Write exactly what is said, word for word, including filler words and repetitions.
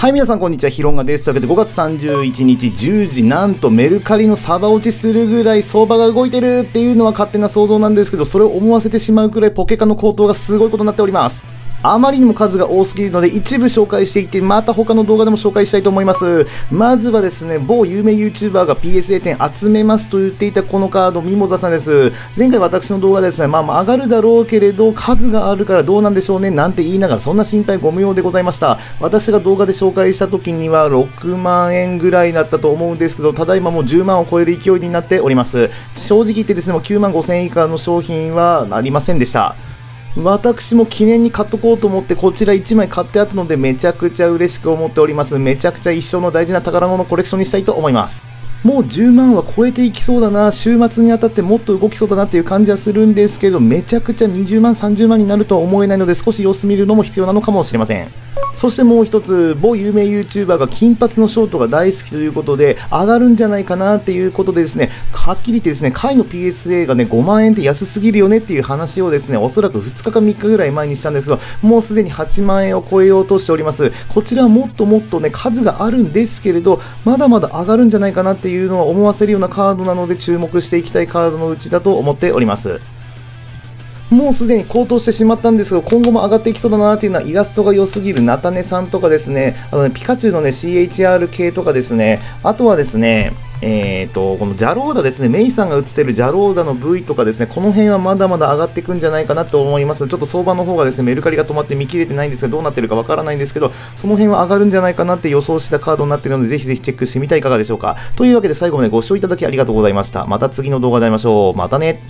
はい、皆さんこんにちは、ひろんがです。というわけでごがつさんじゅういちにちじゅうじ、なんとメルカリのサバ落ちするぐらい相場が動いてるっていうのは勝手な想像なんですけど、それを思わせてしまうくらいポケカの高騰がすごいことになっております。あまりにも数が多すぎるので一部紹介していって、また他の動画でも紹介したいと思います。まずはですね、某有名 YouTuber が ピーエスエー 点集めますと言っていたこのカード、ミモザさんです。前回私の動画でですね、まあまあ上がるだろうけれど、数があるからどうなんでしょうね、なんて言いながら、そんな心配ご無用でございました。私が動画で紹介した時にはろくまんえんぐらいだったと思うんですけど、ただいまもうじゅうまんを超える勢いになっております。正直言ってですね、もうきゅうまんごせんえん以下の商品はありませんでした。私も記念に買っとこうと思ってこちらいちまい買ってあったのでめちゃくちゃ嬉しく思っております。めちゃくちゃ一生の大事な宝物コレクションにしたいと思います。もうじゅうまんは超えていきそうだな、週末にあたってもっと動きそうだなっていう感じはするんですけど、めちゃくちゃにじゅうまんさんじゅうまんになるとは思えないので少し様子見るのも必要なのかもしれません。そしてもう一つ、某有名 YouTuber が金髪のショートが大好きということで、上がるんじゃないかなっていうことでですね、はっきり言ってですね、回の ピーエスエー がね、ごまんえんって安すぎるよねっていう話をですね、おそらくふつかかみっかぐらい前にしたんですが、もうすでにはちまんえんを超えようとしております。こちらはもっともっとね、数があるんですけれど、まだまだ上がるんじゃないかなっていうのは思わせるようなカードなので、注目していきたいカードのうちだと思っております。もうすでに高騰してしまったんですが、今後も上がっていきそうだなというのはイラストが良すぎる菜種さんとかですね、あのね、ピカチュウのね、シーエイチアール 系とかですね、あとはですね、えーと、このジャローダですね、メイさんが映ってるジャローダの ブイ とかですね、この辺はまだまだ上がっていくんじゃないかなと思います。ちょっと相場の方がですね、メルカリが止まって見切れてないんですが、どうなってるかわからないんですけど、その辺は上がるんじゃないかなって予想したカードになっているので、ぜひぜひチェックしてみてはいかがでしょうか。というわけで最後までご視聴いただきありがとうございました。また次の動画で会いましょう。またね。